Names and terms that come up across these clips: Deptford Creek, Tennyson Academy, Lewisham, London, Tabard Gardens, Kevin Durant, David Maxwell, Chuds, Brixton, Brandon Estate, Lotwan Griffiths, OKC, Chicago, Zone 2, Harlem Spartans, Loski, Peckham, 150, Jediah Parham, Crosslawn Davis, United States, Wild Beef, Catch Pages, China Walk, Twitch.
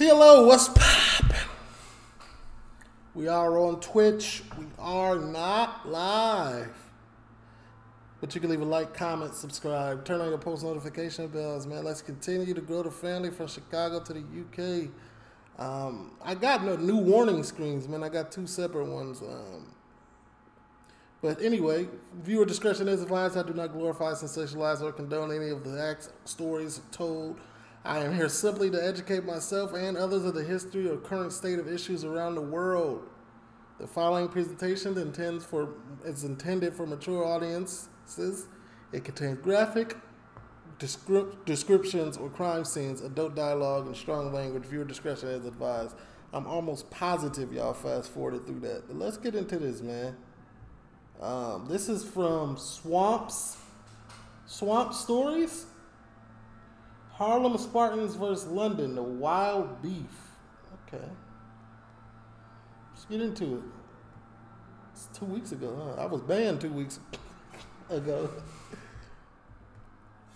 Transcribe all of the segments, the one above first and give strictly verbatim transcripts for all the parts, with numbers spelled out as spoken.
T L O, what's poppin'? We are on Twitch. We are not live. But you can leave a like, comment, subscribe. Turn on your post notification bells, man. Let's continue to grow the family from Chicago to the U K. Um, I got no new warning screens, man. I got two separate ones. Um, but anyway, viewer discretion is advised. I do not glorify, sensationalize, or condone any of the acts, stories told. I am here simply to educate myself and others of the history or current state of issues around the world. The following presentation intends for is intended for mature audiences. It contains graphic descript, descriptions or crime scenes, adult dialogue, and strong language. Viewer discretion is advised. I'm almost positive y'all fast forwarded through that. But let's get into this, man. Um, this is from Swamps, Swamp Stories. Harlem Spartans versus London, the wild beef. Okay. Let's get into it. It's two weeks ago, huh? I was banned two weeks ago.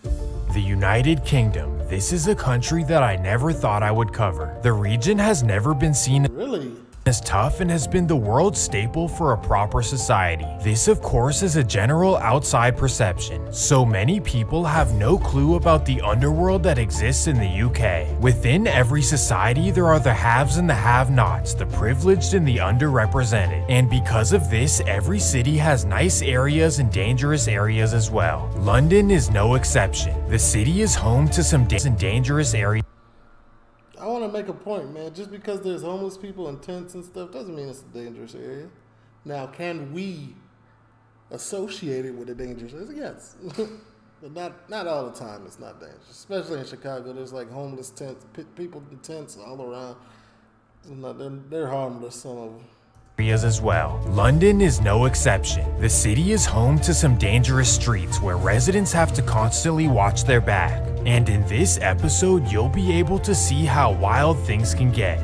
The United Kingdom. This is a country that I never thought I would cover. The region has never been seen. Really? Is tough and has been the world's staple for a proper society. This, of course, is a general outside perception. So many people have no clue about the underworld that exists in the U K. Within every society, there are the haves and the have-nots, the privileged and the underrepresented. And because of this, every city has nice areas and dangerous areas as well. London is no exception. The city is home to some dangerous areas. I want to make a point, man. Just because there's homeless people and tents and stuff doesn't mean it's a dangerous area. Now, can we associate it with a dangerous area? Yes. But not not all the time it's not dangerous. Especially in Chicago, there's like homeless tents, people in tents all around. They're, they're harmless, some of them. As well. London is no exception. The city is home to some dangerous streets where residents have to constantly watch their back. And in this episode, you'll be able to see how wild things can get.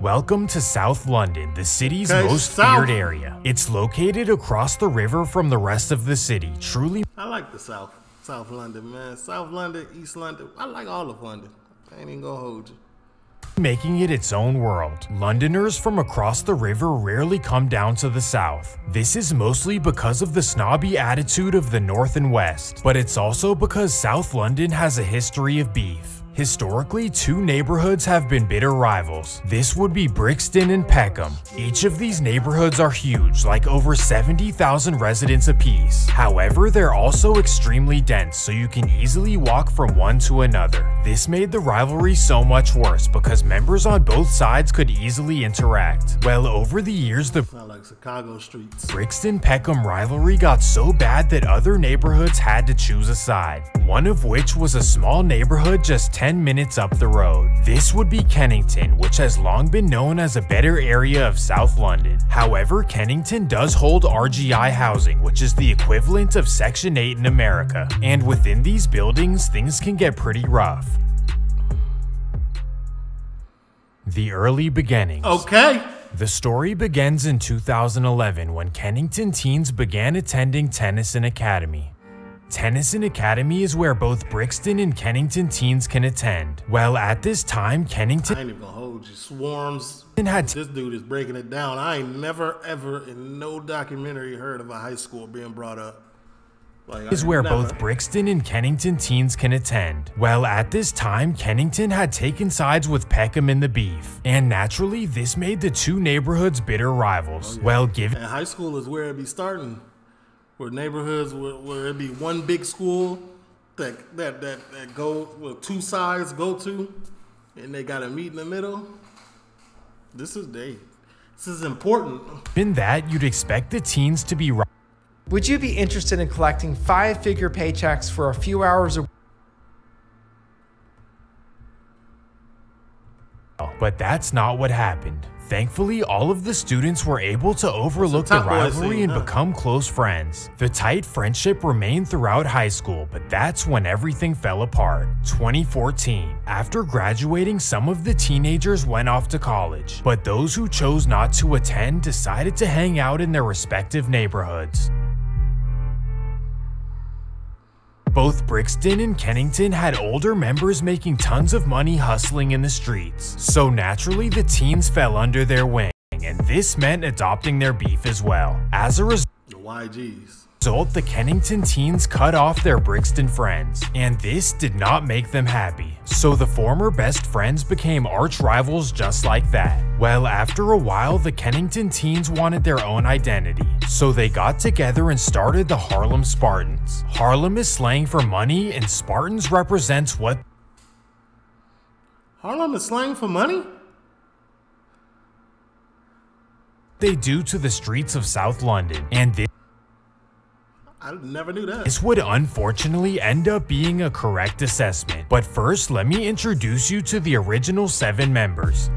Welcome to South London, the city's okay, most South. feared area. It's located across the river from the rest of the city. Truly, I like the South, South London, man. South London, East London, I like all of London. I ain't even gonna hold you. Making it its own world. Londoners from across the river rarely come down to the south. This is mostly because of the snobby attitude of the north and west, but it's also because South London has a history of beef. Historically, two neighborhoods have been bitter rivals. This would be Brixton and Peckham. Each of these neighborhoods are huge, like over seventy thousand residents apiece. However, they're also extremely dense, so you can easily walk from one to another. This made the rivalry so much worse because members on both sides could easily interact. Well, over the years, the like Chicago streets. Brixton-Peckham rivalry got so bad that other neighborhoods had to choose a side, one of which was a small neighborhood just ten minutes up the road. This would be Kennington, which has long been known as a better area of South London. However, Kennington does hold R G I housing, which is the equivalent of Section eight in America. And within these buildings, things can get pretty rough. The early beginnings. Okay. The story begins in two thousand eleven when Kennington teens began attending Tennyson Academy. Tennyson Academy is where both Brixton and Kennington teens can attend. Well, at this time, Kennington- I ain't even gonna hold you, swarms. Had this dude is breaking it down. I ain't never, ever, in no documentary heard of a high school being brought up. Like, is where both Brixton and Kennington teens can attend. Well, at this time, Kennington had taken sides with Peckham in the beef, and naturally, this made the two neighborhoods bitter rivals. Oh, yeah. Well, given- and high school is where it be starting. Where neighborhoods where, where it'd be one big school that that that, that go well, two sides go to, and they gotta meet in the middle. This is they. This is important. In that, you'd expect the teens to be. Would you be interested in collecting five-figure paychecks for a few hours a? But that's not what happened. Thankfully, all of the students were able to overlook the rivalry and become close friends. The tight friendship remained throughout high school, but that's when everything fell apart. twenty fourteen. After graduating, some of the teenagers went off to college, but those who chose not to attend decided to hang out in their respective neighborhoods. Both Brixton and Kennington had older members making tons of money hustling in the streets, so naturally the teens fell under their wing, and this meant adopting their beef as well. As a result, the Y Gs. result, the Kennington teens cut off their Brixton friends, and this did not make them happy, so the former best friends became arch rivals just like that. Well, after a while, the Kennington teens wanted their own identity, so they got together and started the Harlem Spartans. Harlem is slang for money, and Spartans represents what... Harlem is slang for money? They do to the streets of South London, and this... I never knew that. This would unfortunately end up being a correct assessment. But first, let me introduce you to the original seven members.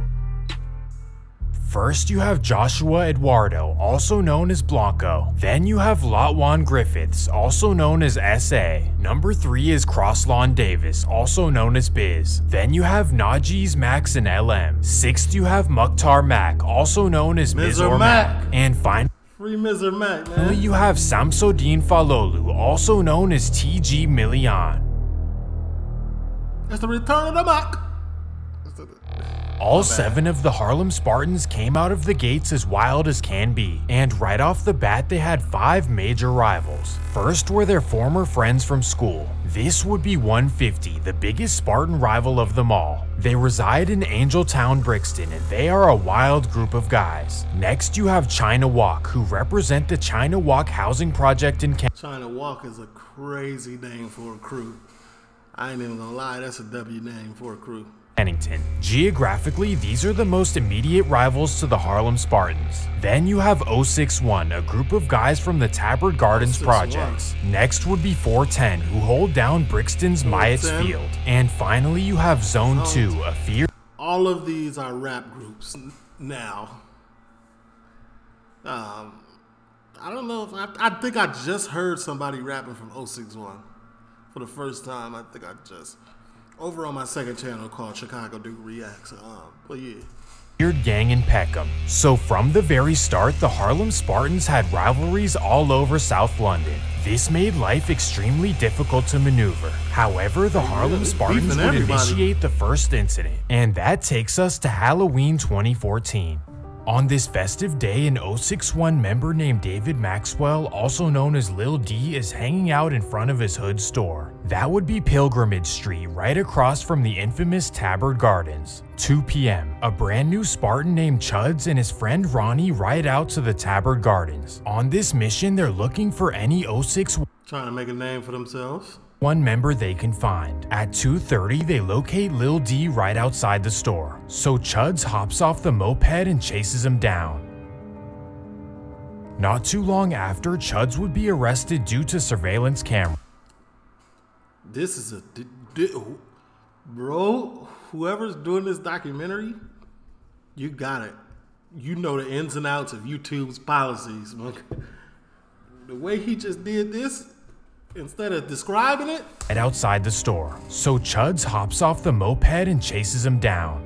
First, you have Joshua Eduardo, also known as Blanco. Then you have Lotwan Griffiths, also known as S A. Number three is Crosslawn Davis, also known as Biz. Then you have Najeez, Max, and L M. Sixth, you have Mukhtar Mack, also known as Miz or Mac. And finally, Free Mister Mac, man. You have Samso Dean Falolu, also known as T G Million. It's the return of the Mac. All seven of the Harlem Spartans came out of the gates as wild as can be, and right off the bat they had five major rivals. First were their former friends from school. This would be one fifty, the biggest Spartan rival of them all. They reside in Angel Town, Brixton, and they are a wild group of guys. Next, you have China Walk, who represent the China Walk housing project in Kent. China Walk is a crazy name for a crew. I ain't even gonna lie, that's a W name for a crew. Kennington. Geographically, these are the most immediate rivals to the Harlem Spartans. Then you have oh six one, a group of guys from the Tabard Gardens projects. Next would be four ten, who hold down Brixton's Myatt's Field. And finally, you have Zone two, a fear. All of these are rap groups now. Um, I don't know if I, I think I just heard somebody rapping from oh six one for the first time. I think I just. Over on my second channel called Chicago Dude Reacts, um, but yeah. Weird gang in Peckham. So from the very start, the Harlem Spartans had rivalries all over South London. This made life extremely difficult to maneuver. However, the Harlem Spartans would initiate the first incident. And that takes us to Halloween twenty fourteen. On this festive day, an oh six one member named David Maxwell, also known as Lil D, is hanging out in front of his hood store. That would be Pilgrimage Street, right across from the infamous Tabard Gardens. two p m A brand new Spartan named Chuds and his friend Ronnie ride out to the Tabard Gardens. On this mission, they're looking for any oh six one. Trying to make a name for themselves. One member they can find. At two thirty, they locate Lil D right outside the store, so Chuds hops off the moped and chases him down. Not too long after, Chuds would be arrested due to surveillance camera. This is a... Bro, whoever's doing this documentary, you got it. You know the ins and outs of YouTube's policies. The way he just did this, instead of describing it, and outside the store, so Chuds hops off the moped and chases him down.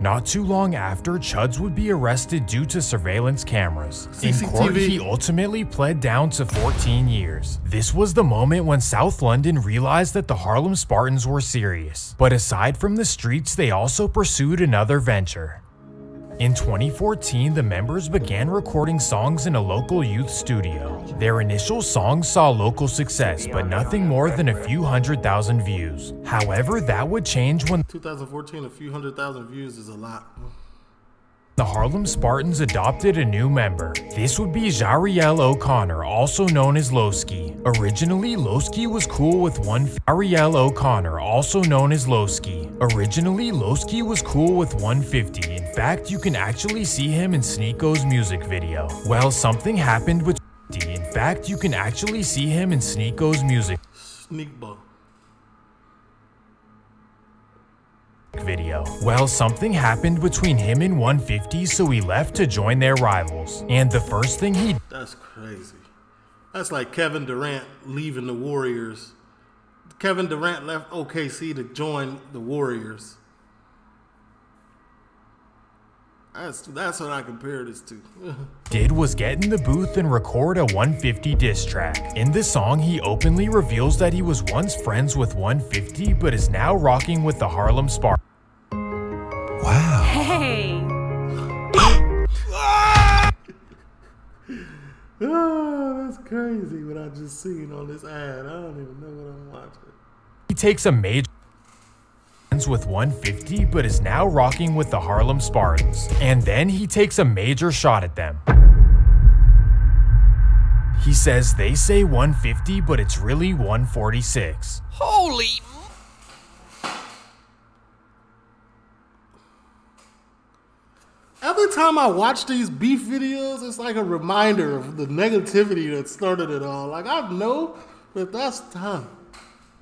Not too long after, Chuds would be arrested due to surveillance cameras. C C T V. In court, he ultimately pled down to fourteen years. This was the moment when South London realized that the Harlem Spartans were serious. But aside from the streets, they also pursued another venture. In twenty fourteen, the members began recording songs in a local youth studio. Their initial songs saw local success, but nothing more than a few hundred thousand views. However, that would change when twenty fourteen, a few hundred thousand views is a lot. The Harlem Spartans adopted a new member. This would be Jariel O'Connor, also known as Loski. Originally, Loski was cool with one. Jariel O'Connor, also known as Loski. Originally, Loski was cool with one fifty. In fact, you can actually see him in Sneako's music video. Well, something happened with. In fact, you can actually see him in Sneako's music. Sneakbo. video. Well, something happened between him and one fifty, so he left to join their rivals. And the first thing he... That's crazy. That's like Kevin Durant leaving the Warriors. Kevin Durant left O K C to join the Warriors. That's, that's what I compare this to. Did was get in the booth and record a one fifty diss track. In this song, he openly reveals that he was once friends with one fifty, but is now rocking with the Harlem Spartans. Wow. Hey. Oh, that's crazy what I just seen on this ad. I don't even know what I'm watching. He takes a major with one fifty, but is now rocking with the Harlem Spartans. And then he takes a major shot at them. He says they say one fifty, but it's really one forty-six. Holy! Every time I watch these beef videos, it's like a reminder of the negativity that started it all. Like, I know that that's time.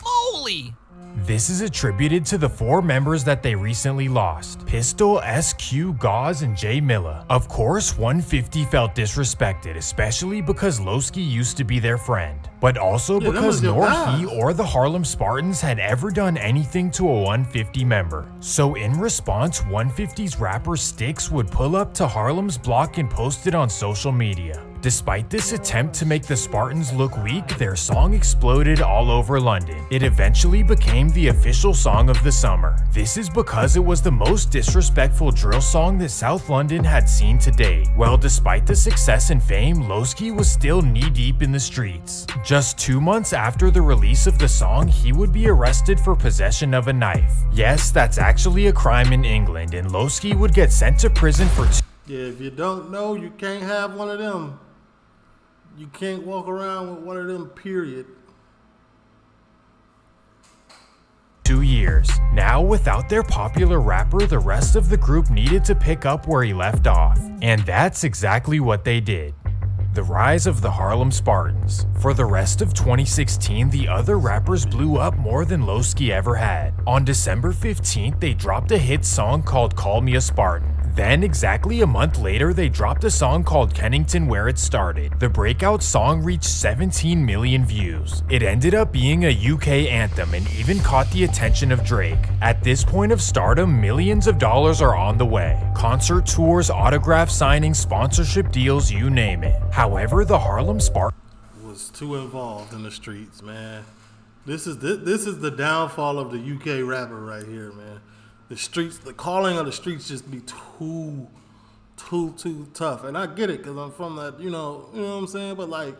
Holy! This is attributed to the four members that they recently lost, Pistol, S Q, Gauze, and Jay Miller. Of course, one fifty felt disrespected, especially because Loski used to be their friend, but also yeah, because nor he or the Harlem Spartans had ever done anything to a one fifty member. So in response, one fifty's rapper Styx would pull up to Harlem's block and post it on social media. Despite this attempt to make the Spartans look weak, their song exploded all over London. It eventually became the official song of the summer. This is because it was the most disrespectful drill song that South London had seen to date. Well, despite the success and fame, Loski was still knee-deep in the streets. Just two months after the release of the song, he would be arrested for possession of a knife. Yes, that's actually a crime in England, and Loski would get sent to prison for two. Yeah, if you don't know, you can't have one of them. You can't walk around with one of them, period. Two years. Now, without their popular rapper, the rest of the group needed to pick up where he left off. And that's exactly what they did. The rise of the Harlem Spartans. For the rest of twenty sixteen, the other rappers blew up more than Loski ever had. On December fifteenth, they dropped a hit song called Call Me a Spartan. Then, exactly a month later, they dropped a song called Kennington where it started. The breakout song reached seventeen million views. It ended up being a U K anthem and even caught the attention of Drake. At this point of stardom, millions of dollars are on the way. Concert tours, autograph signings, sponsorship deals, you name it. However, the Harlem Spartans was too involved in the streets, man. This is this, this is the downfall of the U K rapper right here, man. The streets, the calling of the streets just be too, too, too tough. And I get it, because I'm from that, you know, you know what I'm saying? But, like,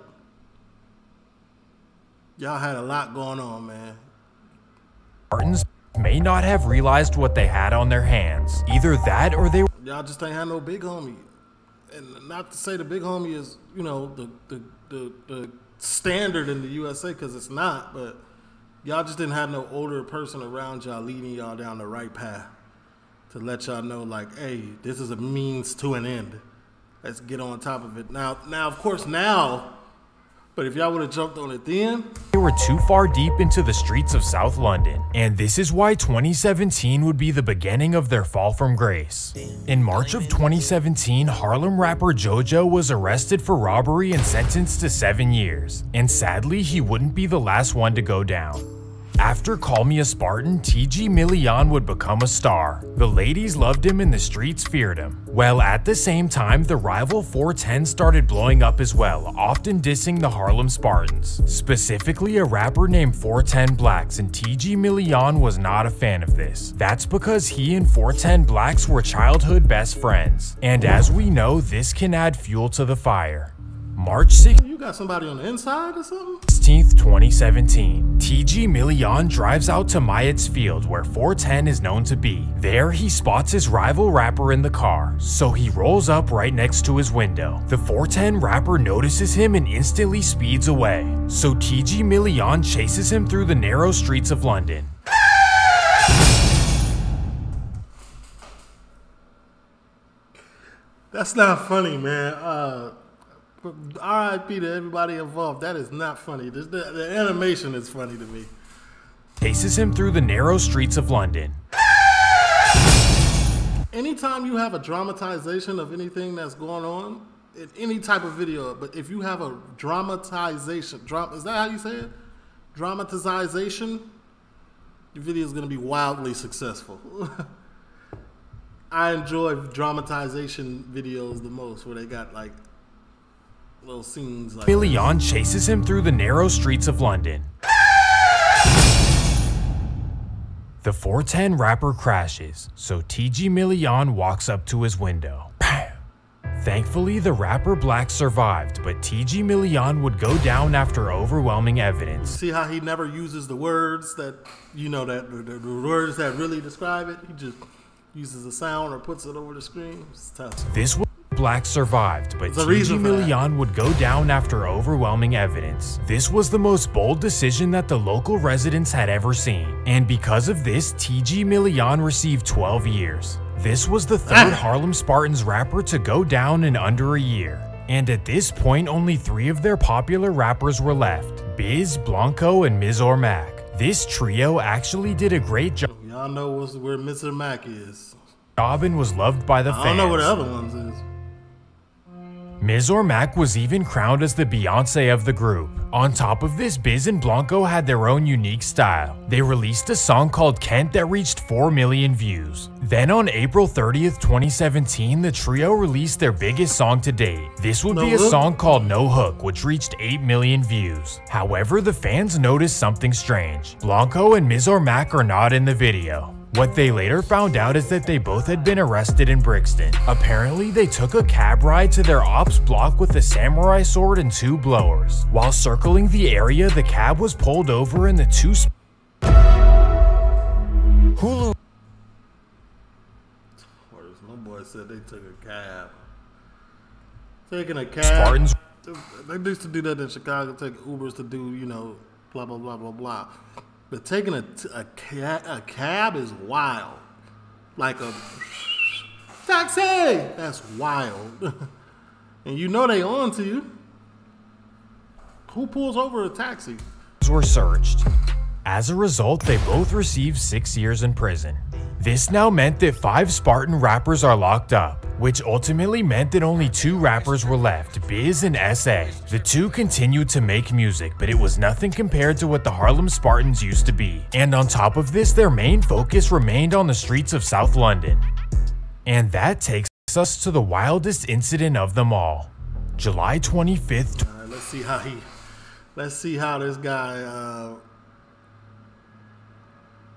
y'all had a lot going on, man. Spartans may not have realized what they had on their hands. Either that or they were... Y'all just ain't had no big homie. And not to say the big homie is, you know, the the the, the standard in the U S A, because it's not, but y'all just didn't have no older person around y'all leading y'all down the right path to let y'all know, like, hey, this is a means to an end. Let's get on top of it. Now, now, of course, now, but if y'all would have jumped on it then... They were too far deep into the streets of South London, and this is why twenty seventeen would be the beginning of their fall from grace. In March of twenty seventeen, Harlem rapper JoJo was arrested for robbery and sentenced to seven years, and sadly, he wouldn't be the last one to go down. After Call Me a Spartan, T G Million would become a star. The ladies loved him and the streets feared him. Well, at the same time, the rival four ten started blowing up as well, often dissing the Harlem Spartans. Specifically, a rapper named four ten Blacks, and T G Million was not a fan of this. That's because he and four ten Blacks were childhood best friends. And as we know, this can add fuel to the fire. March sixth, you got somebody on the inside or something? sixteenth, twenty seventeen, T G Million drives out to Myatt's Field, where four ten is known to be. There, he spots his rival rapper in the car, so he rolls up right next to his window. The four ten rapper notices him and instantly speeds away, so T G Million chases him through the narrow streets of London. That's not funny, man. Uh... R I P to everybody involved. That is not funny. The, the animation is funny to me. Chases him through the narrow streets of London. Anytime you have a dramatization of anything that's going on, in any type of video, but if you have a dramatization, dra is that how you say it? Dramatization? Your video is going to be wildly successful. I enjoy dramatization videos the most, where they got like little scenes like Leon chases him through the narrow streets of London. The four ten rapper crashes, so T G Million walks up to his window. Thankfully, the rapper Black survived, but T G Million would go down after overwhelming evidence. See how he never uses the words that, you know, that the, the words that really describe it? He just uses a sound or puts it over the screen. It's tough. This Black survived, but T G Million would go down after overwhelming evidence. This was the most bold decision that the local residents had ever seen, and because of this, T G Million received twelve years. This was the third Harlem Spartans rapper to go down in under a year. And at this point, only three of their popular rappers were left: Biz, Blanco, and Mukhtar Mack. This trio actually did a great job. Y'all know where Mukhtar Mack is. Dobbin was loved by the fans. I don't know where the other ones is. Mukhtar Mack was even crowned as the Beyonce of the group. On top of this, Biz and Blanco had their own unique style. They released a song called Kent that reached four million views. Then on April thirtieth, twenty seventeen, the trio released their biggest song to date. This would no be a hook? song called No Hook, which reached eight million views. However, the fans noticed something strange. Blanco and Mukhtar Mack are not in the video. What they later found out is that they both had been arrested in Brixton. Apparently, they took a cab ride to their ops block with a samurai sword and two blowers. While circling the area, the cab was pulled over and the two sp Hulu. My boy said they took a cab. Taking a cab. Spartans. They used to do that in Chicago, take Ubers to do, you know, blah, blah, blah, blah, blah. But taking a, a, ca a cab is wild. Like a taxi! That's wild. And you know they on to you. Who pulls over a taxi? Were searched. As a result, they both received six years in prison. This now meant that five Spartan rappers are locked up, which ultimately meant that only two rappers were left, Biz and S A. The two continued to make music, but it was nothing compared to what the Harlem Spartans used to be. And on top of this, their main focus remained on the streets of South London. And that takes us to the wildest incident of them all. July twenty-fifth. All right, let's see how he, let's see how this guy, uh,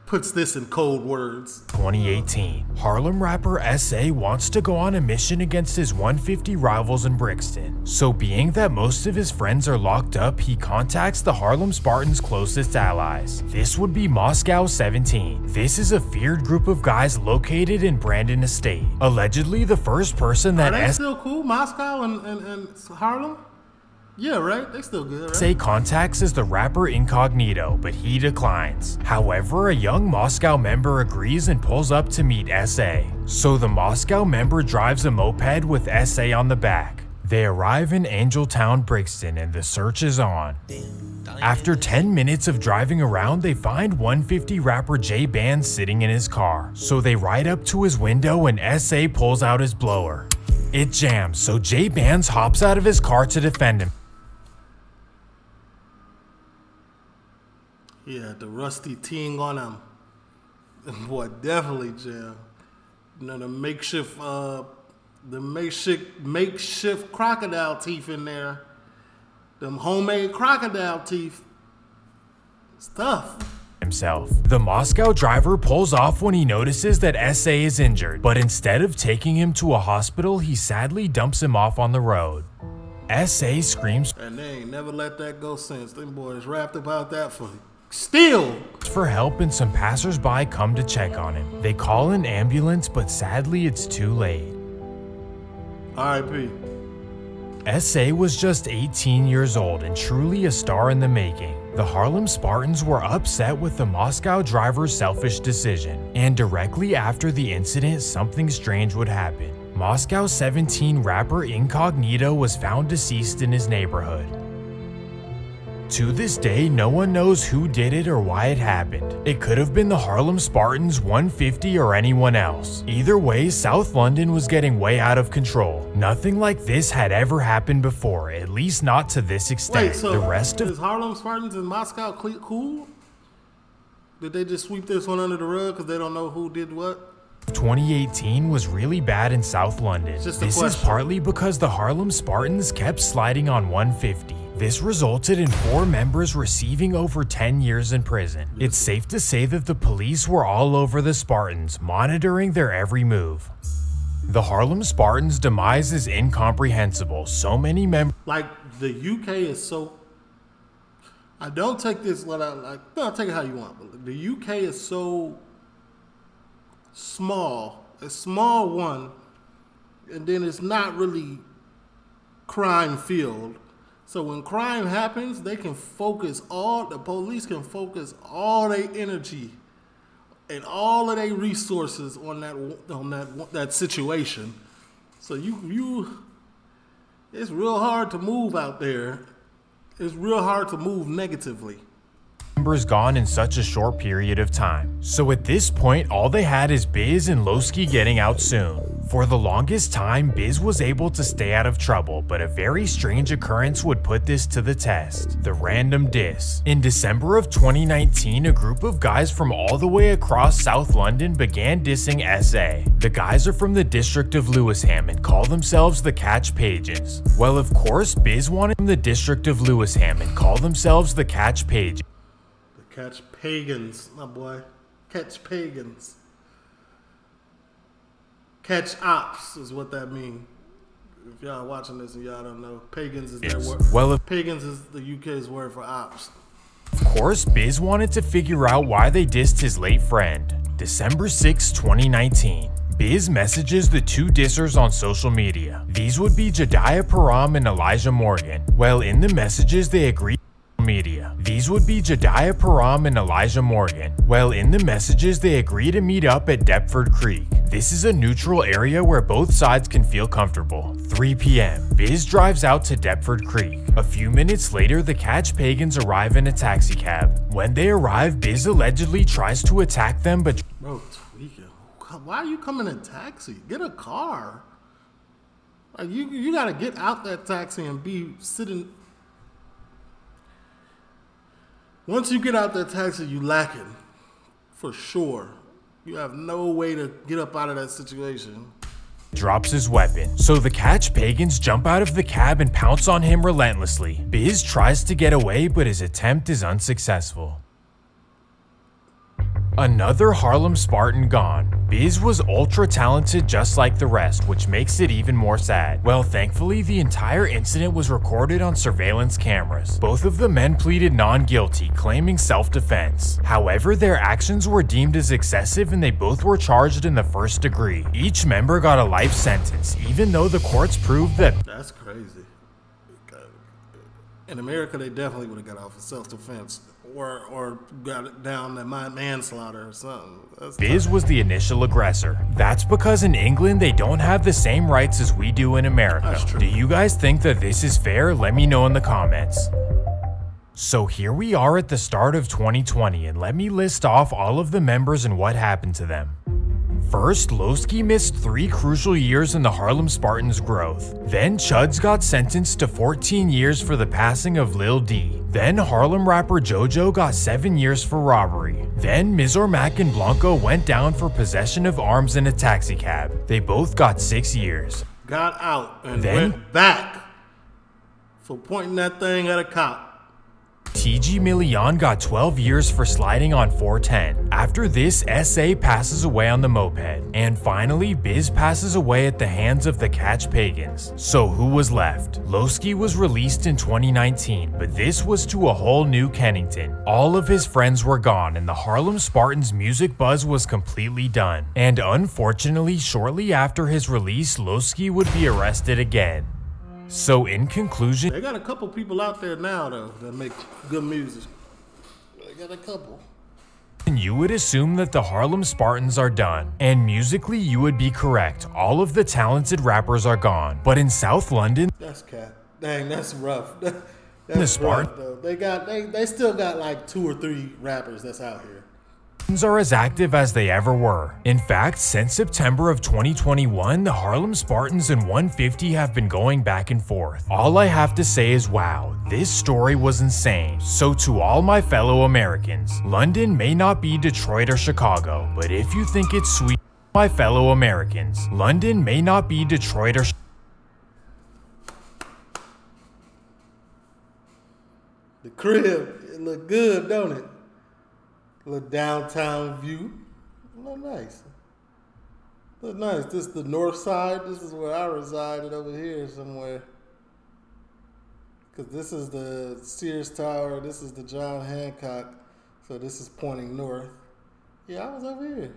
puts this in cold words. twenty eighteen, Harlem rapper S A wants to go on a mission against his one fifty rivals in Brixton. So being that most of his friends are locked up, he contacts the Harlem Spartans' closest allies. This would be Moscow seventeen. This is a feared group of guys located in Brandon Estate. Allegedly the first person that- Are they still cool, Moscow and, and, and Harlem? Yeah, right? They still good, right? Say contacts is the rapper Incognito, but he declines. However, a young Moscow member agrees and pulls up to meet S A. So the Moscow member drives a moped with S A on the back. They arrive in Angel Town, Brixton, and the search is on. After ten minutes of driving around, they find one fifty rapper J-Ban sitting in his car. So they ride up to his window and S A pulls out his blower. It jams, so J-Ban hops out of his car to defend him. Yeah, the rusty ting on him. Boy, definitely jail. You know, the makeshift, uh, the makeshift, makeshift crocodile teeth in there. Them homemade crocodile teeth. It's tough. Himself. The Moscow driver pulls off when he notices that S A is injured, but instead of taking him to a hospital, he sadly dumps him off on the road. S A screams, and they ain't never let that go since. Them boys rapped about that for you. Still for help, and some passersby come to check on him. They call an ambulance, but sadly it's too late. R I P S A was just eighteen years old and truly a star in the making. The Harlem Spartans were upset with the Moscow driver's selfish decision, and directly after the incident, something strange would happen. Moscow seventeen rapper Incognito was found deceased in his neighborhood. To this day, no one knows who did it or why it happened. It could have been the Harlem Spartans, one fifty, or anyone else. Either way, South London was getting way out of control. Nothing like this had ever happened before, at least not to this extent. Wait, so the rest of- is Harlem Spartans in Moscow cool? Did they just sweep this one under the rug because they don't know who did what? twenty eighteen was really bad in South London. This is partly because the Harlem Spartans kept sliding on one fifty. This resulted in four members receiving over ten years in prison. It's safe to say that the police were all over the Spartans, monitoring their every move. The Harlem Spartans' demise is incomprehensible. So many members... Like, the U K is so... I don't take this... Let I, like, no, take it how you want. But the U K is so... small. A small one. And then it's not really crime-filled. So when crime happens, they can focus all... The police can focus all their energy... and all of their resources on that on that that situation, so you you, it's real hard to move out there. It's real hard to move negatively. Members gone in such a short period of time. So at this point, all they had is Biz and Loski getting out soon. For the longest time, Biz was able to stay out of trouble, but a very strange occurrence would put this to the test. The random diss. In December of twenty nineteen, a group of guys from all the way across South London began dissing S A. The guys are from the district of Lewisham and call themselves the Catch Pages. Well, of course, Biz wanted from the district of Lewisham and call themselves the Catch Pages. The Catch Pagans, my boy. Catch Pagans. Catch ops is what that means. If y'all watching this and y'all don't know, pagans is their word. Well, if pagans is the U K's word for ops. Of course, Biz wanted to figure out why they dissed his late friend. December sixth, twenty nineteen. Biz messages the two dissers on social media. These would be Jediah Parham and Elijah Morgan. Well, in the messages they agreed media. These would be Jediah Parham and Elijah Morgan. Well, in the messages, they agree to meet up at Deptford Creek. This is a neutral area where both sides can feel comfortable. three p m Biz drives out to Deptford Creek. A few minutes later, the Catch Pagans arrive in a taxicab. When they arrive, Biz allegedly tries to attack them, but... Bro, tweaking. Why are you coming in a taxi? Get a car. Like, you, you gotta get out that taxi and be sitting... Once you get out that taxi, you lacking, for sure. You have no way to get up out of that situation. Drops his weapon. So the Catch Pagans jump out of the cab and pounce on him relentlessly. Biz tries to get away, but his attempt is unsuccessful. Another Harlem Spartan gone. Biz was ultra talented just like the rest, which makes it even more sad. Well, thankfully, the entire incident was recorded on surveillance cameras. Both of the men pleaded non-guilty, claiming self-defense. However, their actions were deemed as excessive and they both were charged in the first degree. Each member got a life sentence, even though the courts proved that... That's crazy. In America, they definitely would have got off of self-defense. Or, or got down that manslaughter or something. That's Biz was the initial aggressor. That's because in England they don't have the same rights as we do in America. Do you guys think that this is fair? Let me know in the comments. So here we are at the start of twenty twenty, and let me list off all of the members and what happened to them. First, Loski missed three crucial years in the Harlem Spartans' growth. Then Chuds got sentenced to fourteen years for the passing of Lil D. Then Harlem rapper JoJo got seven years for robbery. Then Mizor Mack and Blanco went down for possession of arms in a taxicab. They both got six years. Got out and then, went back for pointing that thing at a cop. T G Milian got twelve years for sliding on four ten. After this, S A passes away on the moped. And finally, Biz passes away at the hands of the Catch Pagans. So who was left? Loski was released in twenty nineteen, but this was to a whole new Kennington. All of his friends were gone, and the Harlem Spartans' music buzz was completely done. And unfortunately, shortly after his release, Loski would be arrested again. So in conclusion, they got a couple people out there now though that make good music. They got a couple. And you would assume that the Harlem Spartans are done. And musically you would be correct. All of the talented rappers are gone. But in South London, that's cat. Dang, that's rough. that's the Spartans though. They got they they still got like two or three rappers that's out here. Are as active as they ever were. In fact, since September of twenty twenty-one, the Harlem Spartans and one fifty have been going back and forth. All I have to say is wow, this story was insane. So to all my fellow Americans, London may not be Detroit or Chicago, but if you think it's sweet, my fellow Americans. London may not be Detroit or the crib. It look good, don't it? A little downtown view. Look nice. Look nice. This is the north side. This is where I resided over here somewhere. Because this is the Sears Tower. This is the John Hancock. So this is pointing north. Yeah, I was over here.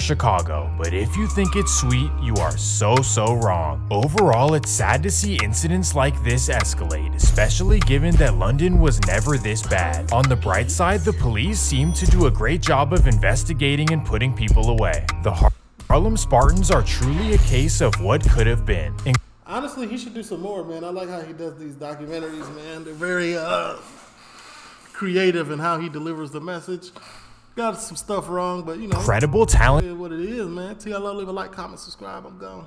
Chicago, but if you think it's sweet, you are so, so wrong. Overall, it's sad to see incidents like this escalate, especially given that London was never this bad. On the bright side, the police seem to do a great job of investigating and putting people away. The Har Harlem Spartans are truly a case of what could have been. In Honestly, he should do some more, man. I like how he does these documentaries, man. They're very uh, creative in how he delivers the message. Got some stuff wrong, but you know, credible talent. What it is, man. T L O, leave a like, comment, subscribe. I'm gone.